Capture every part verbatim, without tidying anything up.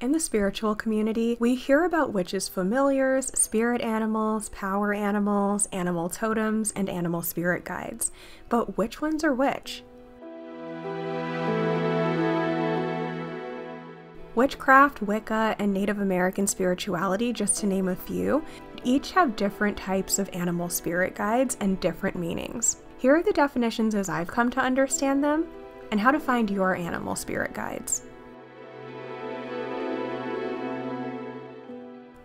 In the spiritual community, we hear about witches' familiars, spirit animals, power animals, animal totems, and animal spirit guides. But which ones are which? Witchcraft, Wicca, and Native American spirituality, just to name a few, each have different types of animal spirit guides and different meanings. Here are the definitions as I've come to understand them, and how to find your animal spirit guides.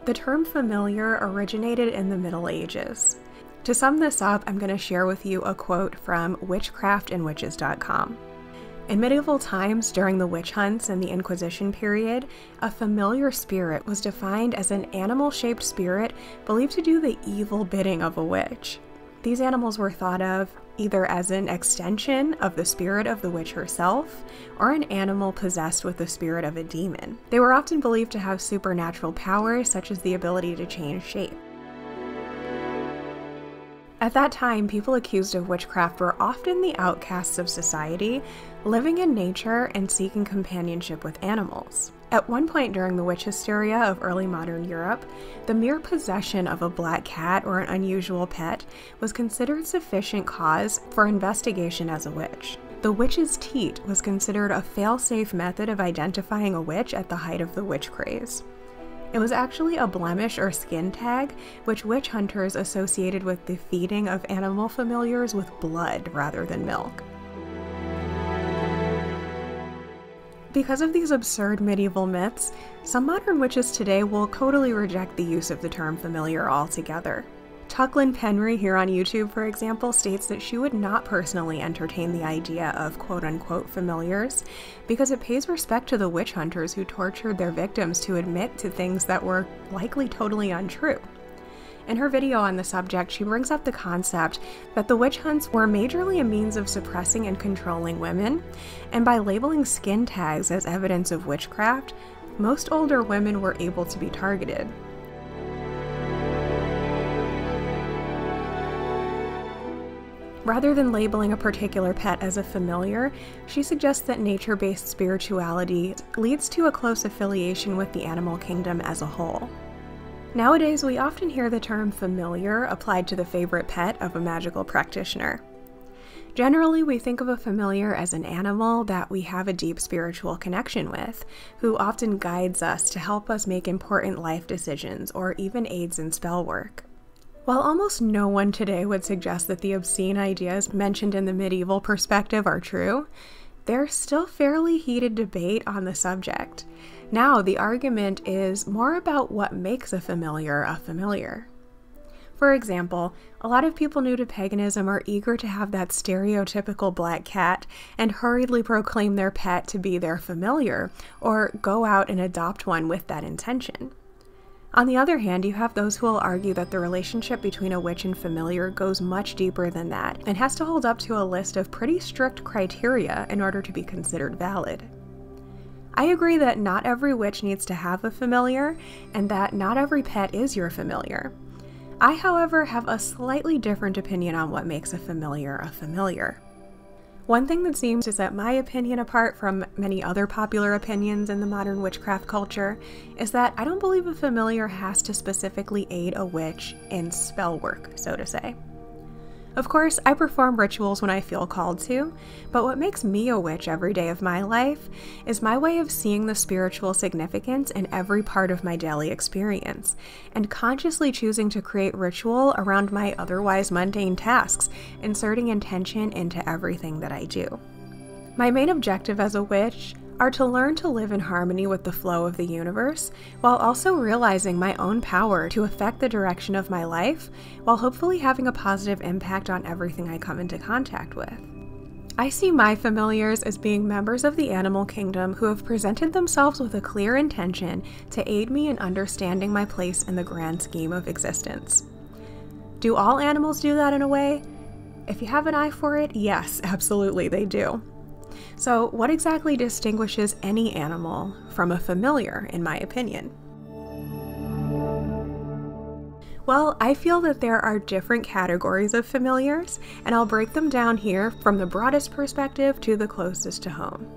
The term familiar originated in the Middle Ages. To sum this up, I'm going to share with you a quote from witchcraft and witches dot com. In medieval times, during the witch hunts and the Inquisition period, a familiar spirit was defined as an animal-shaped spirit believed to do the evil bidding of a witch. These animals were thought of either as an extension of the spirit of the witch herself, or an animal possessed with the spirit of a demon. They were often believed to have supernatural powers, such as the ability to change shape. At that time, people accused of witchcraft were often the outcasts of society, living in nature and seeking companionship with animals. At one point during the witch hysteria of early modern Europe, the mere possession of a black cat or an unusual pet was considered sufficient cause for investigation as a witch. The witch's teat was considered a fail-safe method of identifying a witch at the height of the witch craze. It was actually a blemish or skin tag, which witch hunters associated with the feeding of animal familiars with blood rather than milk. Because of these absurd medieval myths, some modern witches today will totally reject the use of the term familiar altogether. Tucklin Penry here on YouTube, for example, states that she would not personally entertain the idea of quote-unquote familiars because it pays respect to the witch hunters who tortured their victims to admit to things that were likely totally untrue. In her video on the subject, she brings up the concept that the witch hunts were majorly a means of suppressing and controlling women, and by labeling skin tags as evidence of witchcraft, most older women were able to be targeted. Rather than labeling a particular pet as a familiar, she suggests that nature-based spirituality leads to a close affiliation with the animal kingdom as a whole. Nowadays, we often hear the term familiar applied to the favorite pet of a magical practitioner. Generally, we think of a familiar as an animal that we have a deep spiritual connection with, who often guides us to help us make important life decisions or even aids in spell work. While almost no one today would suggest that the obscene ideas mentioned in the medieval perspective are true, there's still fairly heated debate on the subject. Now, the argument is more about what makes a familiar a familiar. For example, a lot of people new to paganism are eager to have that stereotypical black cat and hurriedly proclaim their pet to be their familiar, or go out and adopt one with that intention. On the other hand, you have those who will argue that the relationship between a witch and familiar goes much deeper than that, and has to hold up to a list of pretty strict criteria in order to be considered valid. I agree that not every witch needs to have a familiar, and that not every pet is your familiar. I, however, have a slightly different opinion on what makes a familiar a familiar. One thing that seems to set my opinion apart from many other popular opinions in the modern witchcraft culture is that I don't believe a familiar has to specifically aid a witch in spell work, so to say. Of course, I perform rituals when I feel called to, but what makes me a witch every day of my life is my way of seeing the spiritual significance in every part of my daily experience, and consciously choosing to create ritual around my otherwise mundane tasks, inserting intention into everything that I do. My main objective as a witch are to learn to live in harmony with the flow of the universe, while also realizing my own power to affect the direction of my life, while hopefully having a positive impact on everything I come into contact with. I see my familiars as being members of the animal kingdom who have presented themselves with a clear intention to aid me in understanding my place in the grand scheme of existence. Do all animals do that in a way? If you have an eye for it, yes, absolutely they do. So, what exactly distinguishes any animal from a familiar, in my opinion? Well, I feel that there are different categories of familiars, and I'll break them down here from the broadest perspective to the closest to home.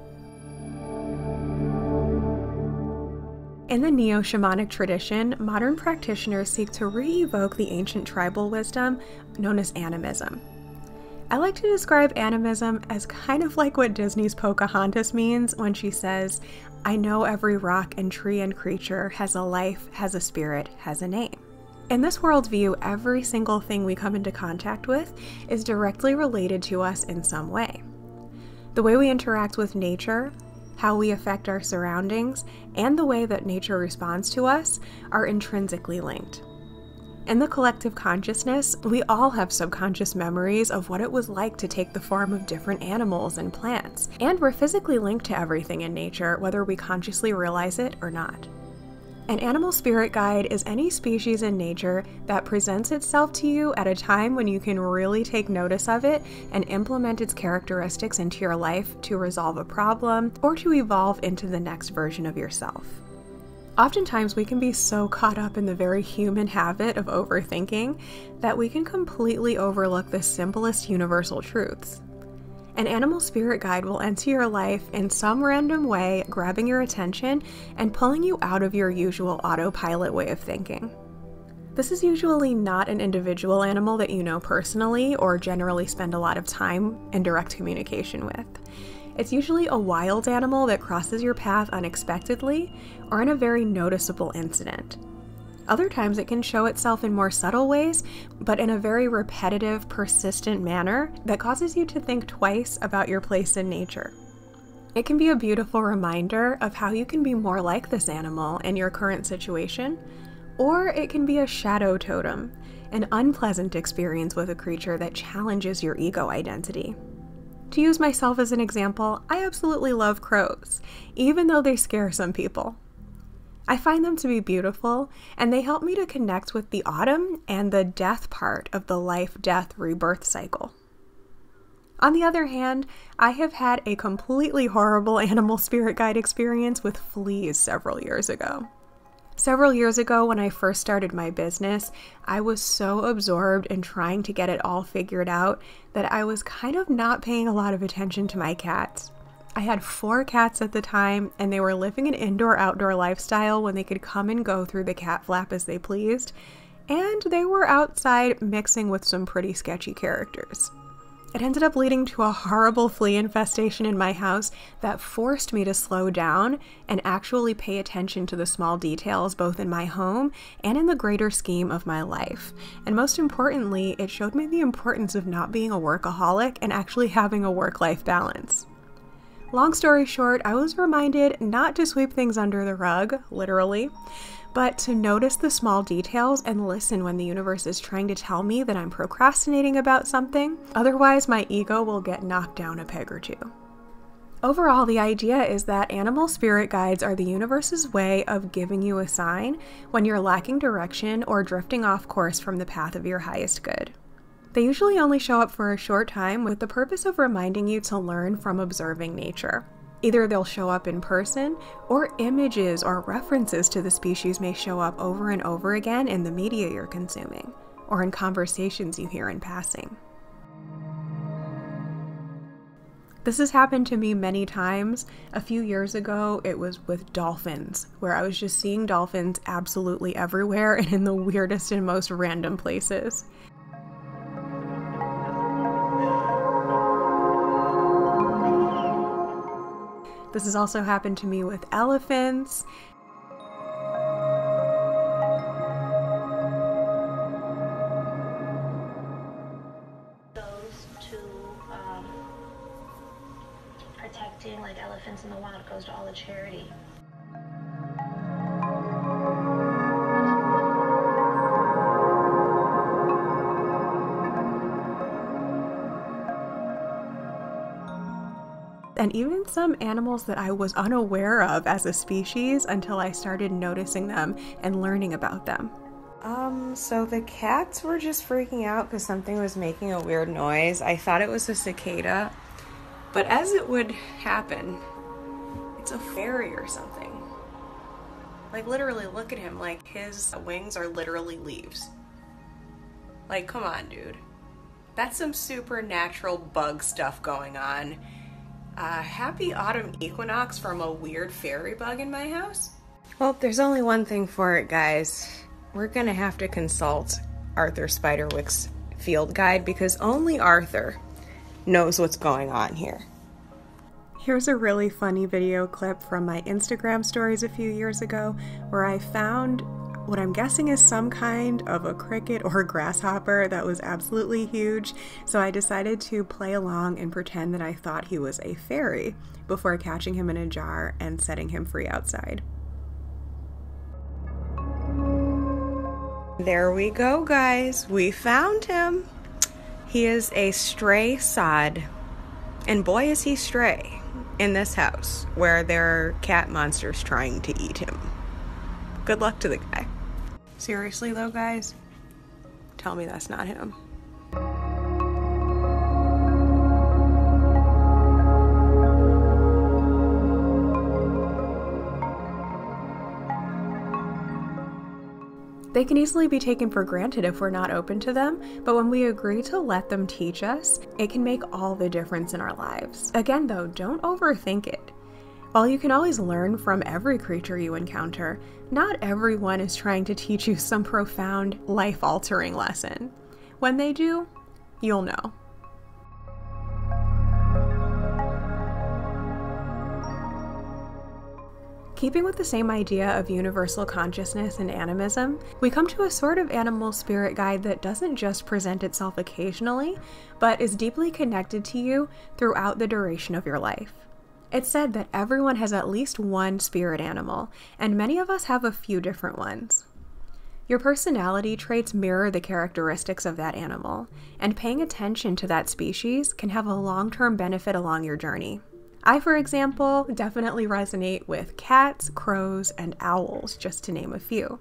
In the neo-shamanic tradition, modern practitioners seek to re-evoke the ancient tribal wisdom known as animism. I like to describe animism as kind of like what Disney's Pocahontas means when she says, "I know every rock and tree and creature has a life, has a spirit, has a name." In this worldview, every single thing we come into contact with is directly related to us in some way. The way we interact with nature, how we affect our surroundings, and the way that nature responds to us are intrinsically linked. In the collective consciousness, we all have subconscious memories of what it was like to take the form of different animals and plants, and we're physically linked to everything in nature, whether we consciously realize it or not. An animal spirit guide is any species in nature that presents itself to you at a time when you can really take notice of it and implement its characteristics into your life to resolve a problem or to evolve into the next version of yourself. Oftentimes, we can be so caught up in the very human habit of overthinking that we can completely overlook the simplest universal truths. An animal spirit guide will enter your life in some random way, grabbing your attention and pulling you out of your usual autopilot way of thinking. This is usually not an individual animal that you know personally or generally spend a lot of time in direct communication with. It's usually a wild animal that crosses your path unexpectedly or in a very noticeable incident. Other times it can show itself in more subtle ways, but in a very repetitive, persistent manner that causes you to think twice about your place in nature. It can be a beautiful reminder of how you can be more like this animal in your current situation, or it can be a shadow totem, an unpleasant experience with a creature that challenges your ego identity. To use myself as an example, I absolutely love crows, even though they scare some people. I find them to be beautiful, and they help me to connect with the autumn and the death part of the life-death rebirth cycle. On the other hand, I have had a completely horrible animal spirit guide experience with fleas several years ago. Several years ago, when I first started my business, I was so absorbed in trying to get it all figured out that I was kind of not paying a lot of attention to my cats. I had four cats at the time, and they were living an indoor-outdoor lifestyle when they could come and go through the cat flap as they pleased, and they were outside mixing with some pretty sketchy characters. It ended up leading to a horrible flea infestation in my house that forced me to slow down and actually pay attention to the small details both in my home and in the greater scheme of my life. And most importantly, it showed me the importance of not being a workaholic and actually having a work-life balance. Long story short, I was reminded not to sweep things under the rug, literally, but to notice the small details and listen when the universe is trying to tell me that I'm procrastinating about something. Otherwise, my ego will get knocked down a peg or two. Overall, the idea is that animal spirit guides are the universe's way of giving you a sign when you're lacking direction or drifting off course from the path of your highest good. They usually only show up for a short time with the purpose of reminding you to learn from observing nature. Either they'll show up in person, or images or references to the species may show up over and over again in the media you're consuming, or in conversations you hear in passing. This has happened to me many times. A few years ago, it was with dolphins, where I was just seeing dolphins absolutely everywhere and in the weirdest and most random places. This has also happened to me with elephants. Goes to um, protecting like elephants in the wild, goes to all the charity. And even some animals that I was unaware of as a species until I started noticing them and learning about them. Um, so the cats were just freaking out because something was making a weird noise. I thought it was a cicada, but as it would happen, it's a fairy or something. Like, literally, look at him. Like, his wings are literally leaves. Like, come on, dude. That's some supernatural bug stuff going on. Uh, happy autumn equinox from a weird fairy bug in my house? Well, there's only one thing for it, guys. We're gonna have to consult Arthur Spiderwick's field guide because only Arthur knows what's going on here. Here's a really funny video clip from my Instagram stories a few years ago where I found what I'm guessing is some kind of a cricket or grasshopper that was absolutely huge, so I decided to play along and pretend that I thought he was a fairy before catching him in a jar and setting him free outside. There we go, guys. We found him. He is a stray sod, and boy is he stray in this house where there are cat monsters trying to eat him. Good luck to the guy. Seriously though, guys, tell me that's not him. They can easily be taken for granted if we're not open to them, but when we agree to let them teach us, it can make all the difference in our lives. Again though, don't overthink it. While you can always learn from every creature you encounter, not everyone is trying to teach you some profound, life-altering lesson. When they do, you'll know. Keeping with the same idea of universal consciousness and animism, we come to a sort of animal spirit guide that doesn't just present itself occasionally, but is deeply connected to you throughout the duration of your life. It's said that everyone has at least one spirit animal, and many of us have a few different ones. Your personality traits mirror the characteristics of that animal, and paying attention to that species can have a long-term benefit along your journey. I, for example, definitely resonate with cats, crows, and owls, just to name a few.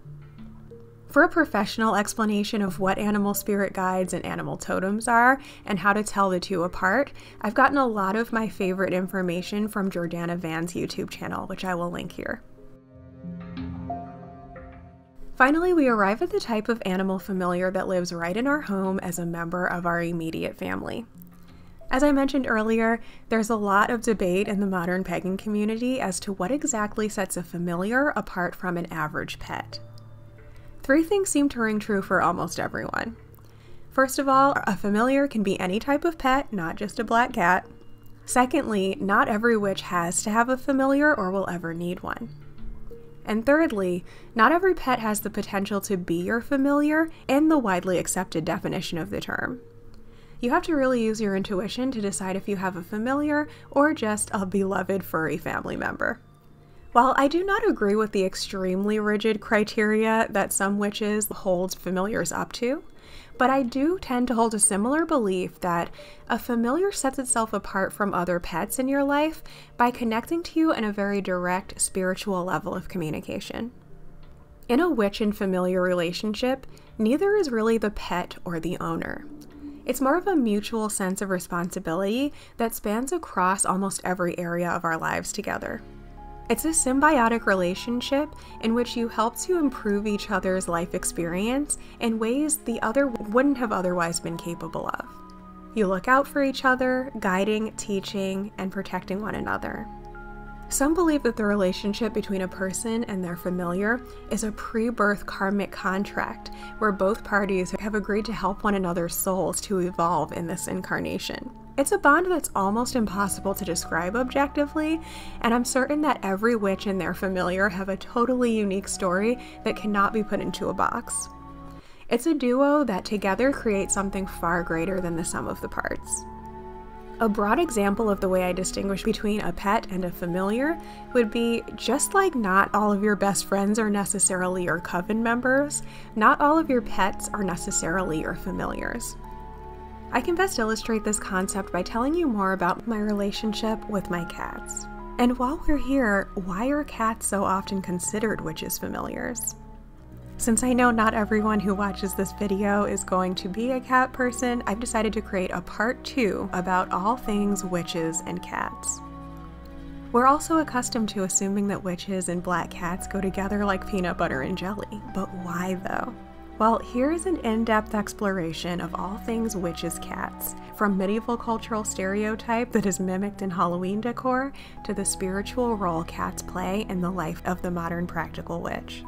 For a professional explanation of what animal spirit guides and animal totems are and how to tell the two apart, I've gotten a lot of my favorite information from Jordana Van's YouTube channel, which I will link here. Finally, we arrive at the type of animal familiar that lives right in our home as a member of our immediate family. As I mentioned earlier, there's a lot of debate in the modern pegging community as to what exactly sets a familiar apart from an average pet. Three things seem to ring true for almost everyone. First of all, a familiar can be any type of pet, not just a black cat. Secondly, not every witch has to have a familiar or will ever need one. And thirdly, not every pet has the potential to be your familiar in the widely accepted definition of the term. You have to really use your intuition to decide if you have a familiar or just a beloved furry family member. While I do not agree with the extremely rigid criteria that some witches hold familiars up to, but I do tend to hold a similar belief that a familiar sets itself apart from other pets in your life by connecting to you in a very direct spiritual level of communication. In a witch and familiar relationship, neither is really the pet or the owner. It's more of a mutual sense of responsibility that spans across almost every area of our lives together. It's a symbiotic relationship in which you help to improve each other's life experience in ways the other wouldn't have otherwise been capable of. You look out for each other, guiding, teaching, and protecting one another. Some believe that the relationship between a person and their familiar is a pre-birth karmic contract where both parties have agreed to help one another's souls to evolve in this incarnation. It's a bond that's almost impossible to describe objectively, and I'm certain that every witch and their familiar have a totally unique story that cannot be put into a box. It's a duo that together creates something far greater than the sum of the parts. A broad example of the way I distinguish between a pet and a familiar would be, just like not all of your best friends are necessarily your coven members, not all of your pets are necessarily your familiars. I can best illustrate this concept by telling you more about my relationship with my cats. And while we're here, why are cats so often considered witches' familiars? Since I know not everyone who watches this video is going to be a cat person, I've decided to create a part two about all things witches and cats. We're also accustomed to assuming that witches and black cats go together like peanut butter and jelly, but why though? Well, here is an in-depth exploration of all things witches' cats, from medieval cultural stereotype that is mimicked in Halloween decor to the spiritual role cats play in the life of the modern practical witch.